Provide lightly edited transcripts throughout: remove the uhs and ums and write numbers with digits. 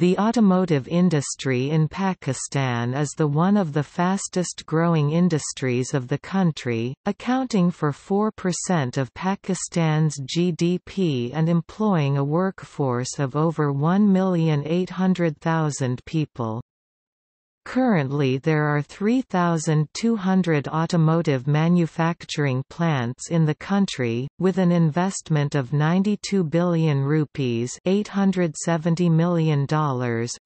The automotive industry in Pakistan is one of the fastest-growing industries of the country, accounting for 4% of Pakistan's GDP and employing a workforce of over 1,800,000 people. Currently there are 3,200 automotive manufacturing plants in the country, with an investment of 92 billion rupees $870 million,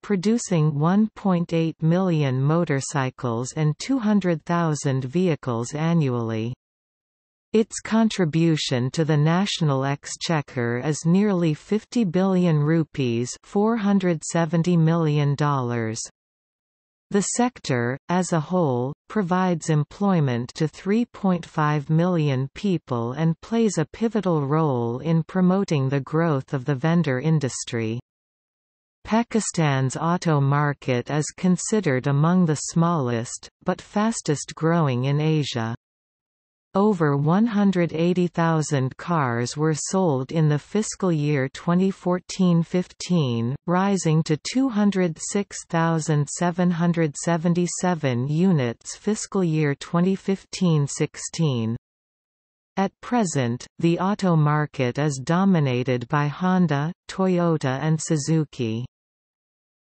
producing 1.8 million motorcycles and 200,000 vehicles annually. Its contribution to the national exchequer is nearly 50 billion rupees $470 million. The sector, as a whole, provides employment to 3.5 million people and plays a pivotal role in promoting the growth of the vendor industry. Pakistan's auto market is considered among the smallest, but fastest growing in Asia. Over 180,000 cars were sold in the fiscal year 2014-15, rising to 206,777 units fiscal year 2015-16. At present, the auto market is dominated by Honda, Toyota and Suzuki.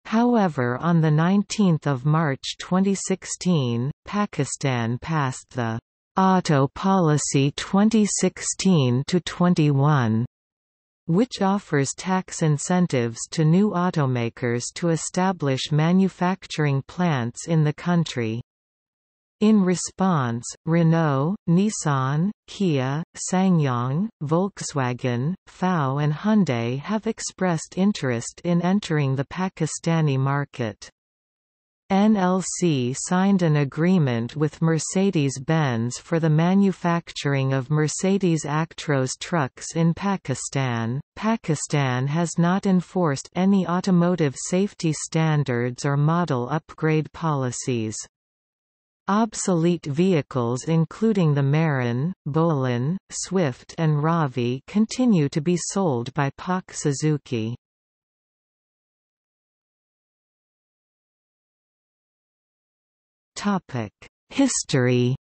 However, on 19 March 2016, Pakistan passed the Auto Policy 2016-21, which offers tax incentives to new automakers to establish manufacturing plants in the country. In response, Renault, Nissan, Kia, Ssangyong, Volkswagen, FAW and Hyundai have expressed interest in entering the Pakistani market. NLC signed an agreement with Mercedes-Benz for the manufacturing of Mercedes-Actros trucks in Pakistan. Pakistan has not enforced any automotive safety standards or model upgrade policies. Obsolete vehicles including the Maran, Bolan, Swift and Ravi continue to be sold by Pak Suzuki. History.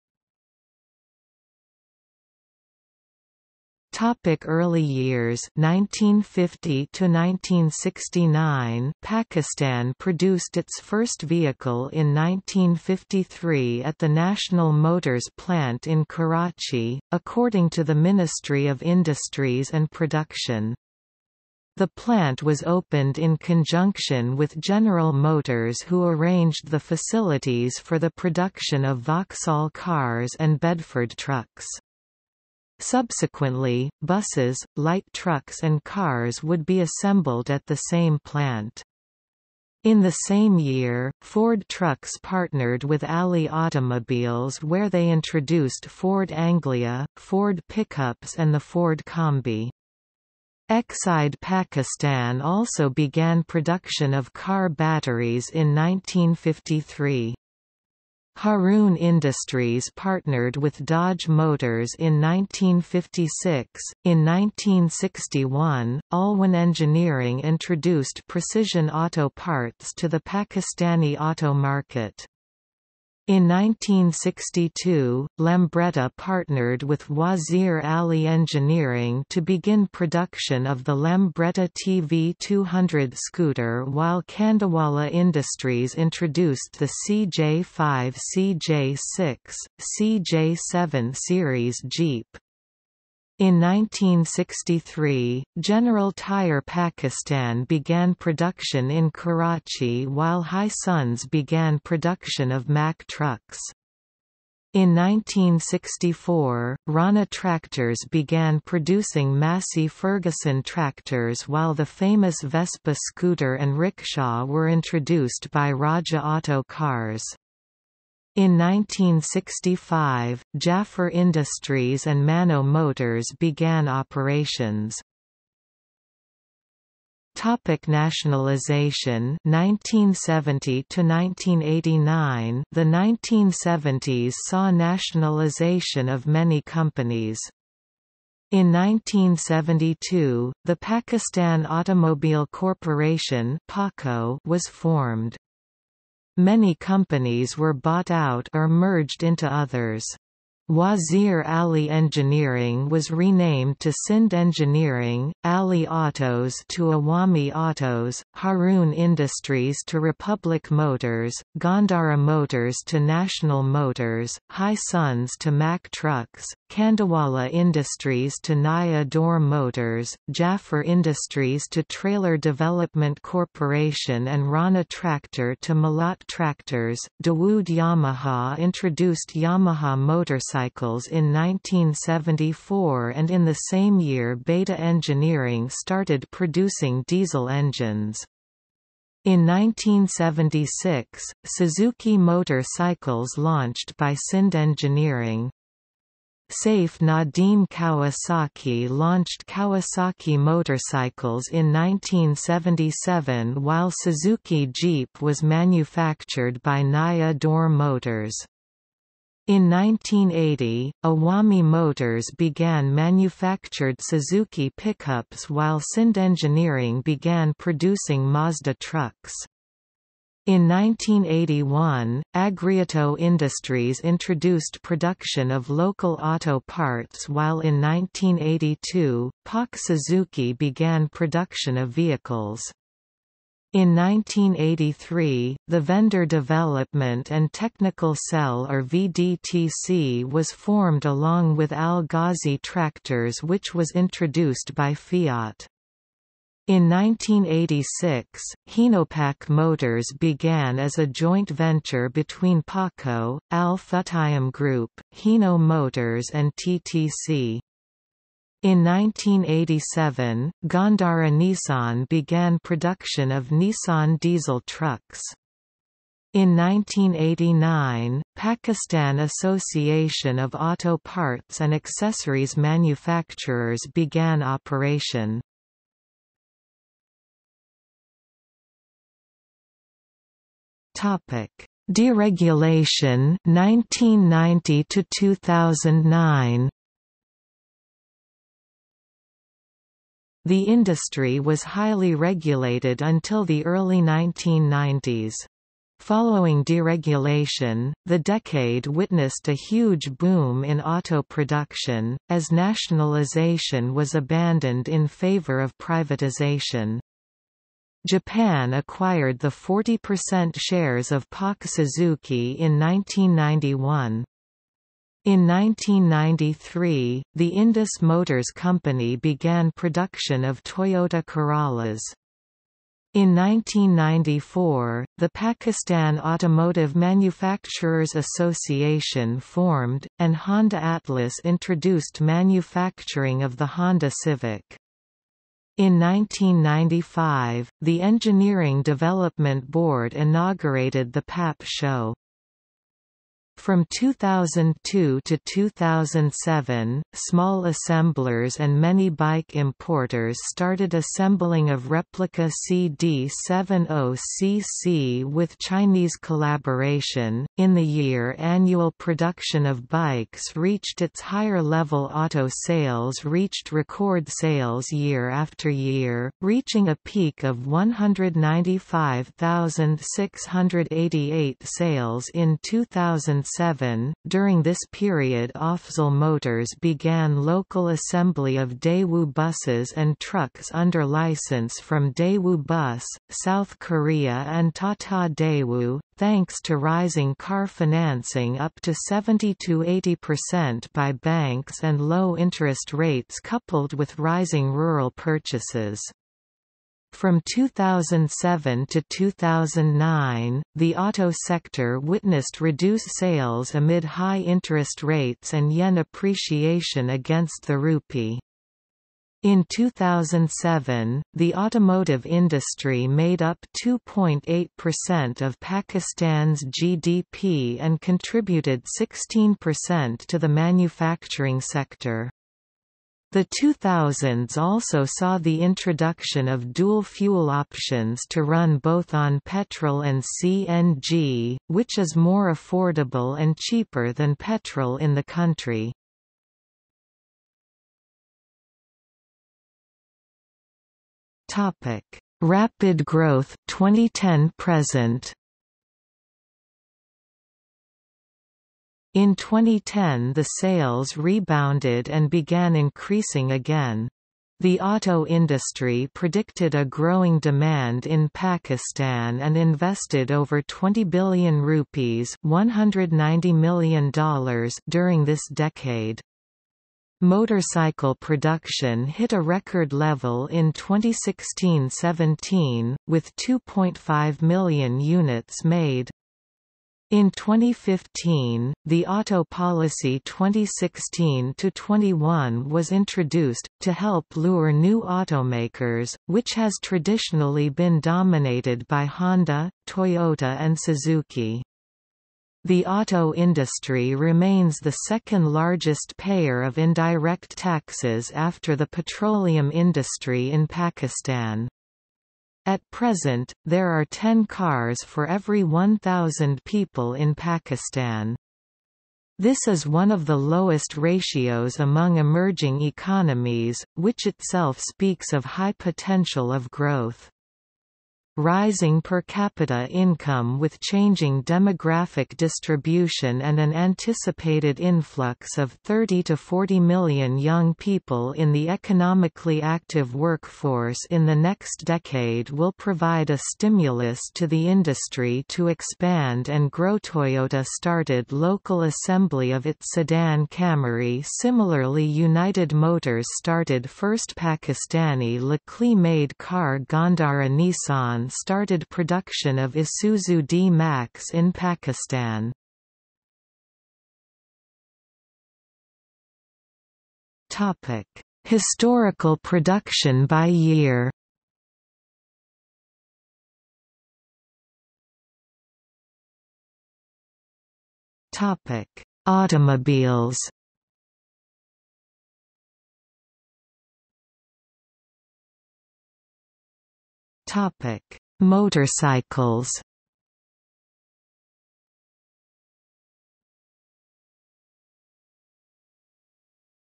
Early years. 1950 to 1969, Pakistan produced its first vehicle in 1953 at the National Motors plant in Karachi, according to the Ministry of Industries and Production. The plant was opened in conjunction with General Motors, who arranged the facilities for the production of Vauxhall cars and Bedford trucks. Subsequently, buses, light trucks and cars would be assembled at the same plant. In the same year, Ford Trucks partnered with Ali Automobiles, where they introduced Ford Anglia, Ford pickups and the Ford Combi. Exide Pakistan also began production of car batteries in 1953. Haroon Industries partnered with Dodge Motors in 1956. In 1961, Alwyn Engineering introduced precision auto parts to the Pakistani auto market. In 1962, Lambretta partnered with Wazir Ali Engineering to begin production of the Lambretta TV 200 scooter, while Kandawala Industries introduced the CJ5, CJ6, CJ7 series Jeep. In 1963, General Tyre Pakistan began production in Karachi, while Hi-Suns began production of Mack trucks. In 1964, Rana Tractors began producing Massey Ferguson tractors, while the famous Vespa scooter and rickshaw were introduced by Raja Auto Cars. In 1965, Jaffer Industries and Mano Motors began operations. Topic: nationalization. 1970 to 1989. The 1970s saw nationalization of many companies. In 1972, the Pakistan Automobile Corporation was formed. Many companies were bought out or merged into others. Wazir Ali Engineering was renamed to Sindh Engineering, Ali Autos to Awami Autos, Harun Industries to Republic Motors, Gandhara Motors to National Motors, Hi-Suns to Mack Trucks, Kandawala Industries to Naya Daur Motors, Jaffar Industries to Trailer Development Corporation and Rana Tractor to Malat Tractors. Dawood Yamaha introduced Yamaha motorcycles in 1974, and in the same year Beta Engineering started producing diesel engines. In 1976, Suzuki motorcycles launched by Sindh Engineering. Saif Nadeem Kawasaki launched Kawasaki motorcycles in 1977, while Suzuki Jeep was manufactured by Naya Daur Motors. In 1980, Awami Motors began manufactured Suzuki pickups, while Sindh Engineering began producing Mazda trucks. In 1981, Agriauto Industries introduced production of local auto parts, while in 1982, Pak Suzuki began production of vehicles. In 1983, the Vendor Development and Technical Cell or VDTC was formed along with Al Ghazi Tractors, which was introduced by Fiat. In 1986, Hinopak Motors began as a joint venture between PACO, Al Futtaim Group, Hino Motors and TTC. In 1987, Gandhara Nissan began production of Nissan diesel trucks. In 1989, Pakistan Association of Auto Parts and Accessories Manufacturers began operation. Deregulation 1990 to 2009. The industry was highly regulated until the early 1990s. Following deregulation, the decade witnessed a huge boom in auto production, as nationalization was abandoned in favor of privatization. Japan acquired the 40% shares of Pak Suzuki in 1991. In 1993, the Indus Motors Company began production of Toyota Corollas. In 1994, the Pakistan Automotive Manufacturers Association formed, and Honda Atlas introduced manufacturing of the Honda Civic. In 1995, the Engineering Development Board inaugurated the PAP show. From 2002 to 2007, small assemblers and many bike importers started assembling of replica CD70cc with Chinese collaboration. In the year, annual production of bikes reached its higher level. Auto sales reached record sales year after year, reaching a peak of 195,688 sales in 2007. During this period, Vauxhall Motors began local assembly of Daewoo buses and trucks under license from Daewoo Bus, South Korea and Tata Daewoo, thanks to rising car financing up to 70–80% by banks and low interest rates coupled with rising rural purchases. From 2007 to 2009, the auto sector witnessed reduced sales amid high interest rates and yen appreciation against the rupee. In 2007, the automotive industry made up 2.8% of Pakistan's GDP and contributed 16% to the manufacturing sector. The 2000s also saw the introduction of dual-fuel options to run both on petrol and CNG, which is more affordable and cheaper than petrol in the country. Topic: Rapid growth 2010 present. In 2010 the sales rebounded and began increasing again. The auto industry predicted a growing demand in Pakistan and invested over 20 billion rupees $190 million during this decade. Motorcycle production hit a record level in 2016-17, with 2.5 million units made. In 2015, the Auto Policy 2016-21 was introduced, to help lure new automakers, which has traditionally been dominated by Honda, Toyota and Suzuki. The auto industry remains the second largest payer of indirect taxes after the petroleum industry in Pakistan. At present, there are 10 cars for every 1,000 people in Pakistan. This is one of the lowest ratios among emerging economies, which itself speaks of high potential of growth. Rising per capita income with changing demographic distribution and an anticipated influx of 30 to 40 million young people in the economically active workforce in the next decade will provide a stimulus to the industry to expand and grow. Toyota started local assembly of its sedan Camry. Similarly, United Motors started first Pakistani locally-made car. Gandhara Nissan started production of Isuzu D-Max in Pakistan. Topic: Historical production by year. Topic: Automobiles. Topic: Motorcycles.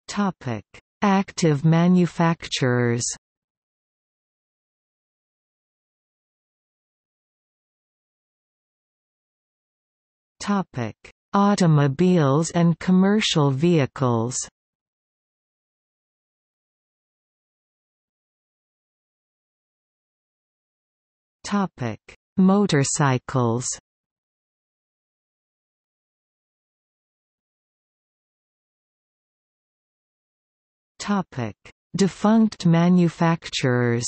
Topic: Active manufacturers. Topic: Automobiles and commercial vehicles. Topic: Motorcycles. Topic: Defunct manufacturers.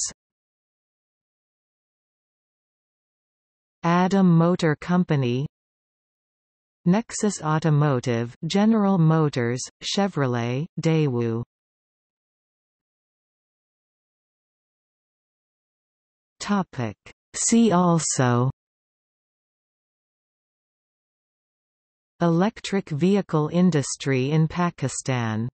Adam Motor Company, Nexus Automotive, General Motors, Chevrolet, Daewoo. Topic: See also: Electric vehicle industry in Pakistan.